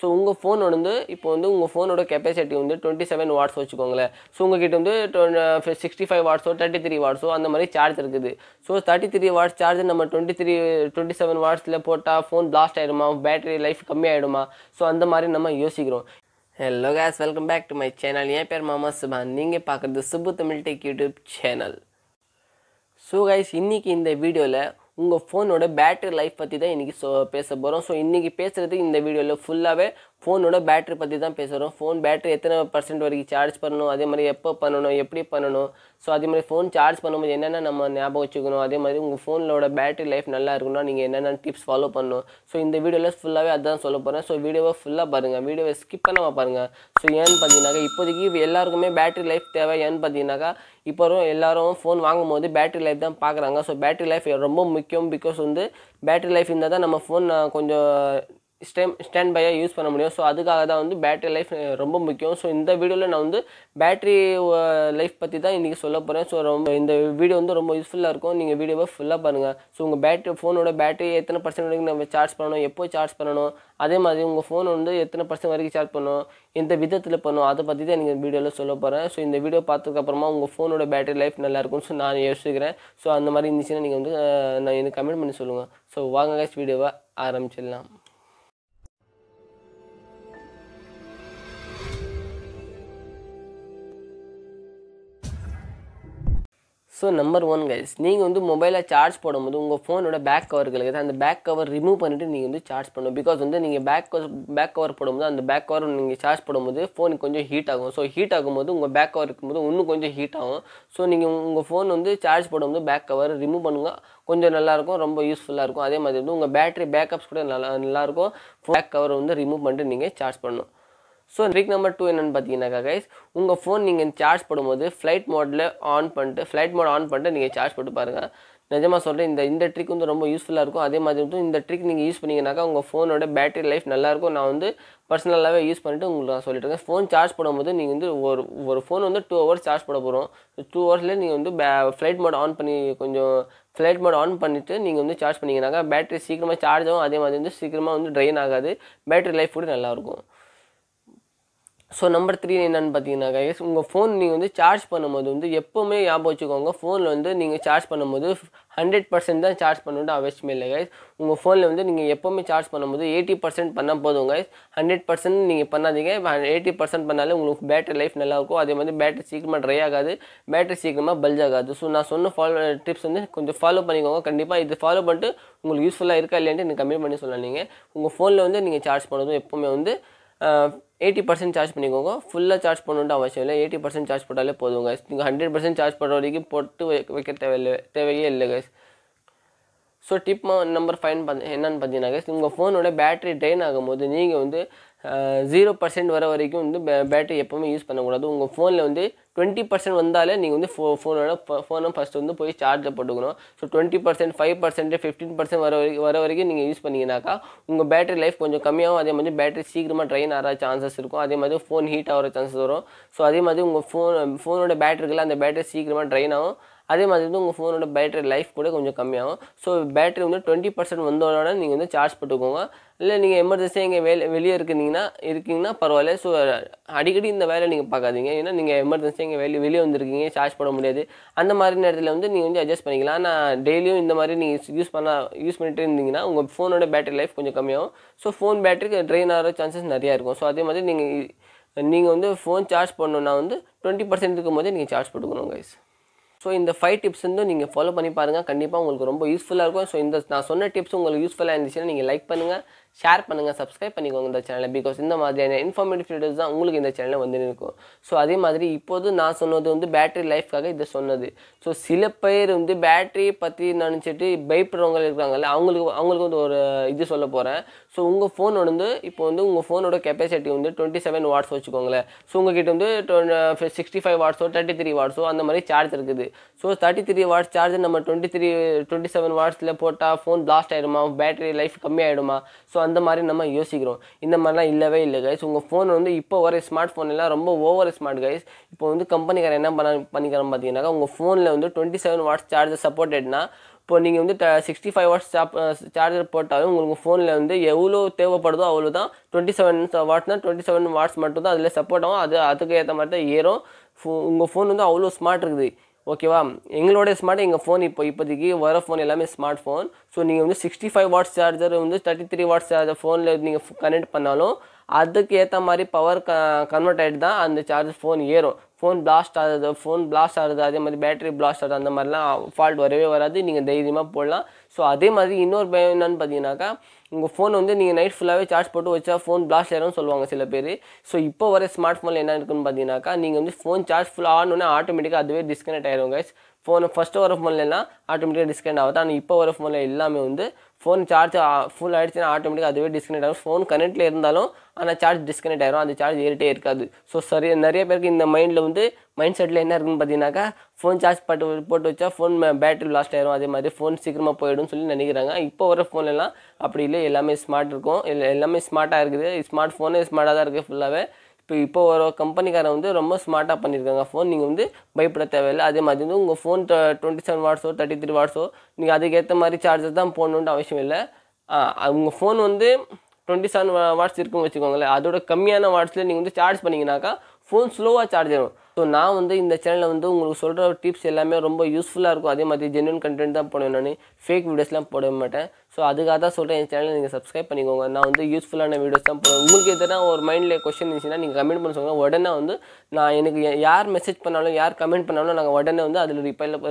So உங்கள் phone வந்து இப்போ வந்து உங்கள் ஃபோனோட கெப்பாசிட்டி வந்து 27 watts வச்சுக்கோங்களேன். ஸோ உங்கள்கிட்ட வந்து 65 watts 33 watts அந்த மாதிரி சார்ஜ் இருக்குது. ஸோ 33 watts சார்ஜ் நம்ம 27 wattsல போட்டால் ஃபோன் பிளாஸ்ட் ஆகிடுமா, பேட்டரி லைஃப் கம்மியாகிடுமா? ஸோ அந்த மாதிரி நம்ம யோசிக்கிறோம். Hello guys, welcome back to my channel. என் பேர் முகமது சுபான், நீங்கள் பார்க்குறது Subbu Tamil tech YouTube channel. So guys, இன்றைக்கி இந்த வீடியோவில் உங்கள் ஃபோனோட பேட்டரி லைஃப் பற்றி தான் இன்றைக்கி பேச போகிறோம். ஸோ இன்றைக்கி பேசுகிறது இந்த வீடியோவில் ஃபுல்லாகவே ஃபோனோட பேட்டரி பற்றி தான் பேசுகிறோம். ஃபோன் பேட்டரி எத்தனை % வரைக்கும் சார்ஜ் பண்ணணும், அதே மாதிரி எப்போ பண்ணணும், எப்படி பண்ணணும், ஸோ அதே மாதிரி ஃபோன் சார்ஜ் பண்ணும்போது என்னென்ன நம்ம ஞாபகம் வச்சுக்கணும், அதே மாதிரி உங்கள் ஃபோனோட பேட்டரி லைஃப் நல்லா இருக்குன்னா நீங்கள் என்னென்ன டிப்ஸ் ஃபாலோ பண்ணணும். ஸோ இந்த வீடியோவில் ஃபுல்லாகவே அதுதான் சொல்ல போகிறேன். ஸோ வீடியோவை ஃபுல்லாக பாருங்கள், வீடியோவை ஸ்கிப் பண்ணாமல் பாருங்கள். ஸோ ஏன்னு பார்த்தீங்கன்னாக்கா இப்போதைக்கு எல்லாருக்குமே பேட்டரி லைஃப் தேவை. ஏன்னு பார்த்தீங்கன்னாக்கா இப்போ எல்லோரும் ஃபோன் வாங்கும்போது பேட்டரி லைஃப் தான் பார்க்குறாங்க. ஸோ பேட்டரி லைஃப் ரொம்ப முக்கியம். பிகாஸ் வந்து பேட்டரி லைஃப் இருந்தால் தான் நம்ம ஃபோன் கொஞ்சம் ஸ்டாண்ட் பையாக யூஸ் பண்ண முடியும். ஸோ அதுக்காக தான் வந்து பேட்டரி லைஃப் ரொம்ப முக்கியம். ஸோ இந்த வீடியோவில் நான் வந்து பேட்டரி லைஃப் பற்றி தான் இன்றைக்கி சொல்ல போகிறேன். ஸோ ரொம்ப இந்த வீடியோ வந்து ரொம்ப யூஸ்ஃபுல்லாக இருக்கும். நீங்கள் வீடியோவை ஃபுல்லாக பாருங்கள். ஸோ உங்கள் பேட்டரி ஃபோனோட பேட்டரி எத்தனை % வரைக்கும் நம்ம சார்ஜ் பண்ணணும், எப்போ சார்ஜ் பண்ணணும், அதே மாதிரி உங்கள் ஃபோன் வந்து எத்தனை % வரைக்கும் சார்ஜ் பண்ணணும், எந்த விதத்தில் பண்ணணும், அதை பற்றி தான் நீங்கள் வீடியோவில் சொல்ல போகிறேன். ஸோ இந்த வீடியோ பார்த்ததுக்கப்புறமா உங்கள் ஃபோனோட பேட்டரி லைஃப் நல்லாயிருக்கும்னு ஸோ நான் யோசிக்கிறேன். ஸோ அந்த மாதிரி இருந்துச்சுன்னா நீங்கள் வந்து நான் எனக்கு கமெண்ட் பண்ணி சொல்லுங்கள். ஸோ வாங்க கைஸ், வீடியோவை ஆரம்பிச்சிடலாம். ஸோ நம்பர் 1 கைஸ், நீங்கள் வந்து மொபைலை சார்ஜ் போடும்போது உங்கள் ஃபோனோட பேக் கவர்களுக்கு அந்த பேக் கவர் ரிமூவ் பண்ணிவிட்டு நீங்கள் வந்து சார்ஜ் பண்ணும். பிகாஸ் வந்து நீங்கள் பேக் கவர் போடும்போது அந்த பேக் கவர் நீங்கள் சார்ஜ் போடும்போது ஃபோன் கொஞ்சம் ஹீட் ஆகும். ஸோ ஹீட் ஆகும்போது உங்கள் பேக் கவர் இருக்கும்போது இன்னும் கொஞ்சம் ஹீட் ஆகும். ஸோ நீங்கள் உங்கள் ஃபோன் வந்து சார்ஜ் போடும்போது பேக் கவர் ரிமூவ் பண்ணுங்கள், கொஞ்சம் நல்லாயிருக்கும், ரொம்ப யூஸ்ஃபுல்லாக இருக்கும். அதே மாதிரி வந்து உங்கள் பேட்டரி பேக்கப்ஸ் கூட நல்லாயிருக்கும். பேக் கவர் வந்து ரிமூவ் பண்ணிட்டு நீங்கள் சார்ஜ் பண்ணணும். ஸோ ட்ரிக் நம்பர் 2 என்னென்னு பார்த்தீங்கன்னாக்கா கைஸ், உங்கள் ஃபோன் நீங்கள் சார்ஜ் போடும்போது ஃப்ளைட் மோட் ஆன் பண்ணிட்டு நீங்கள் சார்ஜ் போட்டு பாருங்கள். நிஜமாக சொல்கிறேன், இந்த ட்ரிக் வந்து ரொம்ப யூஸ்ஃபுல்லாக இருக்கும். அதே மாதிரி வந்து இந்த ட்ரிக் நீங்கள் யூஸ் பண்ணிங்கனாக்கா உங்கள் ஃபோனோட பேட்டரி லைஃப் நல்லாயிருக்கும். நான் வந்து பர்சனலாகவே யூஸ் பண்ணிவிட்டு உங்களுக்கு நான் சொல்லிட்டு இருக்கேன். ஃபோன் சார்ஜ் போடும்போது நீங்கள் வந்து ஒரு ஃபோன் வந்து 2 hours சார்ஜ் போட போகிறோம். 2 hours நீங்கள் வந்து ஃப்ளைட் மோட் ஆன் பண்ணி கொஞ்சம் ஃப்ளைட் மோட் ஆன் பண்ணிவிட்டு நீங்கள் வந்து சார்ஜ் பண்ணிங்கனாக்கா பேட்டரி சீக்கிரமாக சார்ஜ் ஆகும். அதே மாதிரி வந்து சீக்கிரமாக வந்து ட்ரெயின் ஆகாது, பேட்டரி லைஃப் கூட நல்லாயிருக்கும். ஸோ நம்பர் 3 என்னென்னு பார்த்தீங்கன்னாக்கா கைஸ், உங்கள் ஃபோன் நீங்கள் வந்து சார்ஜ் பண்ணும்போது வந்து எப்போவுமே ஞாபகம் வச்சுக்கோங்க, ஃபோனில் வந்து நீங்கள் சார்ஜ் பண்ணும்போது 100% தான் சார்ஜ் பண்ணணும்னு அவசியமே இல்லை கைஸ். உங்கள் ஃபோனில் வந்து நீங்கள் எப்போவுமே சார்ஜ் பண்ணும்போது 80% பண்ணால் போதும் கைஸ். 100% நீங்கள் பண்ணாதீங்க. 80% பண்ணாலே உங்களுக்கு பேட்டரி லைஃப் நல்லாயிருக்கும். அதே மாதிரி பேட்டரி சீக்கிரமாக ட்ரை ஆகாது, பேட்டரி சீக்கிரமாக பல்ஜ் ஆகாது. ஸோ நான் சொன்ன டிப்ஸ் வந்து கொஞ்சம் ஃபாலோ பண்ணிக்கோங்க. கண்டிப்பாக இது ஃபாலோ பண்ணிட்டு உங்களுக்கு யூஸ்ஃபுல்லாக இருக்கா இல்லையான்ட்டு எனக்கு கம்மி பண்ணி சொல்லலாம். நீங்கள் உங்கள் ஃபோனில் வந்து நீங்கள் சார்ஜ் பண்ணதும் எப்போவுமே வந்து 80% சார்ஜ் பண்ணிக்கோங்க. ஃபுல்லாக சார்ஜ் பண்ணணுன்ட்டு அவசியம் இல்லை. 80% சார்ஜ் போட்டாலே போதும் கைஸ். நீங்கள் 100% சார்ஜ் பண்ணுற வரைக்கும் போட்டு வைக்க தேவையே இல்லை கைஸ். ஸோ டிப் நம்பர் 5 என்னன்னு பார்த்தீங்கன்னா கைஸ், உங்கள் ஃபோனோட பேட்டரி ட்ரெயின் ஆகும்போது நீங்கள் வந்து 0% வர வரைக்கும் வந்து பேட்டரி எப்போவுமே யூஸ் பண்ணக்கூடாது. உங்கள் ஃபோனில் வந்து 20% வந்தாலே நீங்கள் வந்து ஃபோனை ஃபஸ்ட்டு வந்து போய் சார்ஜில் போட்டுக்கணும். ஸோ 20%, 5%, 15% வர வரைக்கும் நீங்கள் யூஸ் பண்ணிங்கனாக்கா உங்கள் பேட்டரி லைஃப் கொஞ்சம் கம்மியாகும். அதே மாதிரி பேட்டரி சீக்கிரமாக ட்ரெயின் ஆகிற சான்சஸ் இருக்கும். அதே மாதிரி ஃபோன் ஹீட் ஆகிற சான்சஸ் வரும். ஸோ அதே மாதிரி உங்கள் ஃபோனோட பேட்டரிக்குள்ள அந்த பேட்டரி சீக்கிரமாக ட்ரெயின் ஆகும். அதே மாதிரி வந்து உங்கள் ஃபோனோட பேட்டரி லைஃப் கூட கொஞ்சம் கம்மியாகும். ஸோ பேட்டரி வந்து 20% வந்தோடனே நீங்கள் வந்து சார்ஜ் போட்டுக்கோங்க. இல்லை நீங்கள் எமர்ஜென்சியாக இங்கே வெளியே இருக்கீங்கன்னா பரவாயில்ல. ஸோ அடிக்கடி இந்த வேலை நீங்கள் பார்க்காதீங்க. ஏன்னா நீங்கள் எமர்ஜென்சியாக இங்கே வெளியே வந்துருக்கீங்க, சார்ஜ் போட முடியாது. அந்த மாதிரி நேரத்தில் வந்து நீங்கள் வந்து அட்ஜஸ்ட் பண்ணிக்கலாம். ஆனால் டெய்லியும் இந்த மாதிரி நீங்கள் யூஸ் பண்ணிட்டு இருந்தீங்கன்னா உங்கள் ஃபோனோட பேட்டரி லைஃப் கொஞ்சம் கம்மியாகும். ஸோ ஃபோன் பேட்டரிக்கு ட்ரெயின் ஆகிற சான்சஸ் நிறையா இருக்கும். ஸோ அதே மாதிரி நீங்கள் வந்து ஃபோன் சார்ஜ் பண்ணணுன்னா வந்து 20% இருக்கும்போதே நீங்கள் சார்ஜ் போட்டுக்கணும் கைஸ். ஸோ இந்த 5 tips வந்து நீங்கள் ஃபாலோ பண்ணி பாருங்கள். கண்டிப்பாக உங்களுக்கு ரொம்ப யூஸ்ஃபுல்லாக இருக்கும். ஸோ இந்த நான் சொன்ன டிப்ஸ் உங்களுக்கு யூஸ்ஃபுல்லாக இருந்துச்சுன்னா நீங்கள் லைக் பண்ணுங்கள், ஷேர் பண்ணுங்கள், சப்ஸ்கிரைப் பண்ணிக்கோங்க இந்த சேனலை. பிகாஸ் இந்த மாதிரியான இன்ஃபார்மேட்டிவ் வீடியோஸ் தான் உங்களுக்கு இந்த சேனலில் வந்து இருக்கும். ஸோ அதே மாதிரி இப்போது நான் சொன்னது வந்து பேட்டரி லைஃப்காக இதை சொன்னது. ஸோ சில பேர் வந்து பேட்டரி பற்றி நினச்சிட்டு பயப்படுறவங்க இருக்காங்கல்ல, அவங்களுக்கு வந்து ஒரு இது சொல்ல போகிறேன். ஸோ உங்கள் ஃபோன் வந்து இப்போ வந்து உங்கள் ஃபோனோட கெப்பாசிட்டி வந்து 27 watts வச்சுக்கோங்களேன். ஸோ உங்கள்கிட்ட வந்து 65 watts 33 watts அந்த மாதிரி சார்ஜ் இருக்குது. ஸோ 33 watts சார்ஜ் நம்ம 27 wattsல போட்டால் ஃபோன் பிளாஸ்ட் ஆகிடுமா, பேட்டரி லைஃப் கம்மியாகிடுமா? ஸோ அந்த மாதிரி நம்ம யோசிக்கிறோம். இந்த மாதிரிலாம் இல்லவே இல்லை கைஸ். உங்கள் ஃபோன் வந்து இப்போ வர ஸ்மார்ட் ஃபோன்லாம் ரொம்ப ஓவர் ஸ்மார்ட் கைஸ். இப்போ வந்து கம்பெனிக்காரன் என்ன பண்ணிக்கிறோம் பார்த்தீங்கன்னாக்கா உங்கள் ஃபோனில் வந்து 27 watts சார்ஜர் சப்போர்ட்டட்னா நீங்கள் 65 watts சார்ஜர் போட்டாலும் உங்களுக்கு ஃபோனில் எவ்வளோ தேவைப்படுதோ அவ்வளோ தான். 27 watts 27 watts மட்டும் தான் அதில் சப்போர்ட் ஆகும். அதுக்கு ஏற்ற மாதிரி தான் ஏறும். உங்கள் ஃபோன் அவ்வளோ ஸ்மார்ட் இருக்குது. ஓகேவா, எங்களோடைய ஸ்மார்ட் எங்கள் ஃபோன் இப்போதைக்கு வர ஃபோன் எல்லாமே ஸ்மார்ட் ஃபோன். ஸோ நீங்கள் 65 watts சார்ஜர் 33 watts சார்ஜர் ஃபோனில் நீங்கள் கனெக்ட் பண்ணாலும் அதுக்கு ஏற்ற மாதிரி பவர் கன்வெர்ட் ஆகிட்டு தான் அந்த சார்ஜர் ஃபோன் ஏறும். ஃபோன் பிளாஸ்ட் ஆகுது, அதே மாதிரி பேட்டரி பிளாஸ்ட் ஆகுது, அந்த மாதிரிலாம் ஃபால்ட் வரவே வராது. நீங்கள் தைரியமாக போடலாம். ஸோ அதே மாதிரி இன்னொரு பயம் என்னென்னு பார்த்தீங்கன்னாக்கா, உங்கள் ஃபோன் நீங்கள் நைட் ஃபுல்லாகவே சார்ஜ் போட்டு வச்சா ஃபோன் பிளாஸ்ட் ஆயிரும்னு சொல்லுவாங்க சில பேர். ஸோ இப்போ வர ஸ்மார்ட் ஃபோனில் என்ன இருக்குன்னு பார்த்தீங்கன்னாக்கா, நீங்கள் ஃபோன் சார்ஜ் ஃபுல்லாக ஆனோடனே ஆட்டோமேட்டிக்காக அதுவே டிஸ்கனெக்ட் ஆயிரும் கைஸ். ஃபோன் ஃபஸ்ட்டு வர ஃபோன்லாம் ஆட்டோமேட்டிக்காக டிஸ்கனெக்ட் ஆகுது. ஆனால் இப்போ வர ஃபோனில் எல்லாமே ஃபோன் சார்ஜ் ஃபுல் ஆகிடுச்சுன்னா ஆட்டோமேட்டிக்காக அதுவே டிஸ்கனெக்ட் ஆகும். ஃபோன் கனெக்டில் இருந்தாலும் ஆனால் சார்ஜ் டிஸ்கனெக்ட் ஆகிரும், அந்த சார்ஜ் ஏறிட்டே இருக்காது. ஸோ சரி, நிறைய பேருக்கு இந்த மைண்டில் மைண்ட் செட்டில் என்ன இருக்குன்னு பார்த்தீங்கன்னாக்கா, ஃபோன் சார்ஜ் போட்டு வச்சா ஃபோன் பேட்டரி லாஸ்ட் ஆயிரும், அதே மாதிரி ஃபோன் சீக்கிரமாக போயிடும்னு சொல்லி நினைக்கிறாங்க. இப்போ வர ஃபோன்லாம் அப்படி இல்லை, எல்லாமே ஸ்மார்ட் இருக்கும், எல்லாமே ஸ்மார்ட்டாக இருக்குது. ஸ்மார்ட் ஃபோனே ஸ்மார்ட்டாக தான் இருக்குது ஃபுல்லாகவே. இப்போ ஒரு கம்பெனிக்காரன் ரொம்ப ஸ்மார்ட்டாக பண்ணியிருக்காங்க ஃபோன். நீங்கள் பயப்பட தேவையில்லை. அதே மாதிரி உங்கள் ஃபோன் 27 watts 33 watts நீங்கள் அதுக்கேற்ற மாதிரி சார்ஜர் தான் போடணுன்ட்டு அவசியம் இல்லை. உங்கள் ஃபோன் 27 watts இருக்குன்னு வச்சுக்கோங்களேன், அதோட கம்மியான வாட்ஸில் நீங்கள் சார்ஜ் பண்ணிங்கனாக்கா ஃபோன் ஸ்லோவாக சார்ஜ் ஆகும். ஸோ நான் இந்த சேனலில் உங்களுக்கு சொல்கிற டிப்ஸ் எல்லாமே ரொம்ப யூஸ்ஃபுல்லாக இருக்கும். அதே மாதிரி ஜென்யூன் கண்டென்ட் தான் போடுவேன், நான் ஃபேக் வீடியோஸ்லாம் போட மாட்டேன். ஸோ அதுக்காக தான் சொல்கிறேன், என் சேனலை நீங்கள் சப்ஸ்கிரைப் பண்ணிக்கோங்க. நான் யூஸ்ஃபுல்லான வீடியோஸ் தான் போடுவேன். உங்களுக்கு எதனா ஒரு மைண்டில் கொஸ்டின் இருந்துச்சுன்னா நீங்கள் கமெண்ட் பண்ண சொல்லுங்கள். உடனே நான் எனக்கு யார் மெசேஜ் பண்ணாலும் யார் கமெண்ட் பண்ணாலும் நாங்கள் உடனே அதில்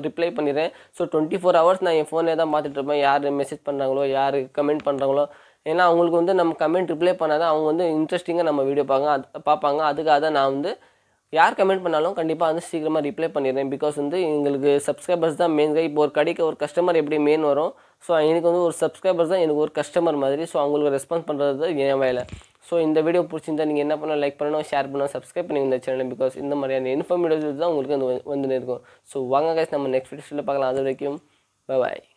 ரிப்ளை பண்ணிடுறேன். ஸோ 24 hours நான் என் ஃபோனே தான் பார்த்துட்டு இருப்பேன், யார் மெசேஜ் பண்ணுறாங்களோ யார் கமெண்ட் பண்ணுறாங்களோ. ஏன்னா அவங்களுக்கு நம்ம கமெண்ட் ரிப்ளை பண்ணால் தான் அவங்க இன்ட்ரெஸ்டிங்காக நம்ம வீடியோ பார்ப்பாங்க. அதுக்காக தான் நான் யார் கமெண்ட் பண்ணாலும் கண்டிப்பாக சீக்கிரமாக ரிப்ளை பண்ணிடுறேன். பிகாஸ் எங்களுக்கு சப்ஸ்கிரைபர்ஸ் தான் மெயின். இப்போ ஒரு கடைக்கு ஒரு கஸ்டமர் எப்படி மெயின் வரும், ஸோ எனக்கு ஒரு சப்ஸ்கிரைபர்ஸ் தான் எனக்கு ஒரு கஸ்டமர் மாதிரி. ஸோ அவங்களுக்கு ரெஸ்பான்ஸ் பண்ணுறது என் வேலை. ஸோ இந்த வீடியோ பிடிச்சிருந்தா நீங்கள் என்ன பண்ணணும், லைக் பண்ணணும், ஷேர் பண்ணணும், சப்ஸ்கிரைப் பண்ணுங்கள் இந்த சேனல். பிகாஸ் இந்த மாதிரியான இன்ஃபர்மேட்டிவ் தான் உங்களுக்கு இருக்கும். ஸோ வாங்க கைஸ், நம்ம நெக்ஸ்ட் வீடியோஸில் பார்க்கலாம். அது வரைக்கும் பாய்.